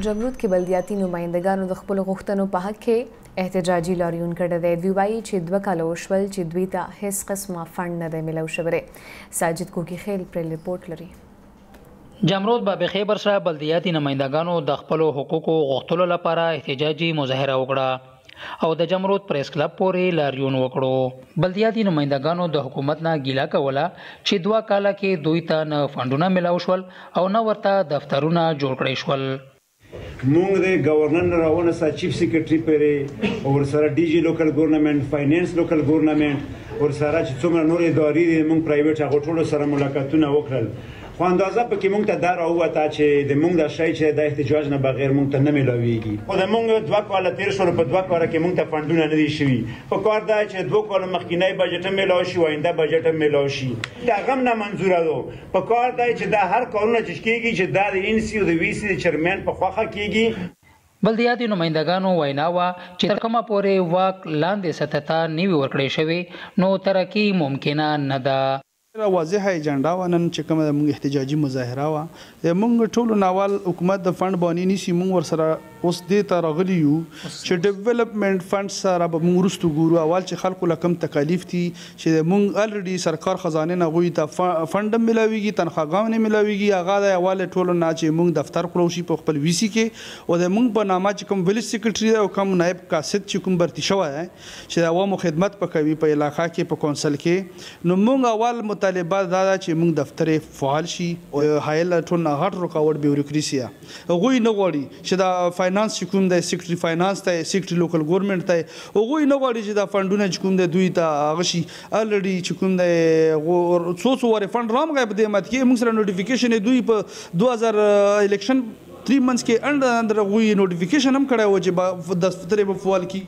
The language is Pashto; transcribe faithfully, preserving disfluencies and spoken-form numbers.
जमरूद के बल्दियाती नुमाइंदगानों د خپل غوښتنو په حق کې احتجاجي لاریون کړی دی. دوی وایي چې دوه کاله وشول چې دوی ته هیڅ قسمه فنډ نه دی ملو شوی. ساجد کوکي خیل پر ریپورت لري. جمرود باب خیبر سره بلدیاتي نمائندګانو د خپل حقوقو غوښتلو لپاره احتجاجي مظاهره وکړه او د جمرود پریس کلب پورې لاریون وکړو. بلدیاتي نمائندګانو د حکومت نه ګیله کوله چې دوه کاله کې دوی ته نه فنډونه ملو شول او نه ورته دفترونه جوړ کړی شول. موږ د گورنر راونه سره چیف سیکریټری پرې او ورسره ډی جی لوکل ګورنمنټ فاینانس لوکل ګورنمنټ ورسره چې څومره نور ادارې دي موږ پرایویټ هغه ټولو سره ملاقاتونه وکړل. خو اندازه پکې موږ ته دا راووته چې د موږ د شای چې د احتجاج نه بغیر موږ ته نه میلاویږي. خو د موږ دوه کاله تېر شول په دوه کاله کې موږ ته فنډونه نه دي شوي. په کار دا چې دوه کاله مخکینی بجټ هم میلاو شي آینده بجټ هم میلاو شي دا غم نه منظوره ده. په کار دا چې دا هر کارونه چې کېږي چې دا د ان سی او د وی سی د چیرمین په خواخه بلدیاتي نمائندګانو وینا وه چې تر کومه پورې واک لاندې سطح ته نه وي ورکړی شوی نو ترقي ممکنه نه ده. واضحه ایجنډا وه نن چې کومه زموږ احتجاجي مظاهره وه زموږ ټولو ناول حکومت د فنډ بانې نیسي. موږ ورسره اوس دې ته راغلي یو چې ډیولپمنټ فنډ سره به موږ وروسته ګورو اول چې خلکو له کوم تکالیف دي چې موږ الریډي سرکار خزانې نه هغوی ته فنډ هم میلاویږي تنخواګانې هم میلاویږي هغه د اول ټولو نه چې موږ دفتر کړو شي په خپل وي سي کې او د موږ په نامه چې کوم ویلیج سیکرټري دی او کوم نایب قاصد چې کوم برتي شوی دی چې د عوامو خدمت په کوي په علاقه کې په کونسل کې نو موږ اول مطالبه دا ده چې موږ دفتر فعال شي او هایل ټول نه غټ رکاوټ بیوروکراسي هغوی نه غواړي چې د فاینانس چې کوم د سیکرټري فاینانس ته سیکرټري لوکل ګورنمنټ ته هغوی نه غواړي چې دا فنډونه چې کوم د دوی ته هغه شي الریډي چې کوم د څو څو وارې فنډ رام غایب دی مت کې موږ سره نوټیفیکیشن یې دوی په دوه هزار الیکشن تری منځ کې انډر انډر هغوی نوټیفیکیشن هم کړی و چې دفتر یې به فعال کړي.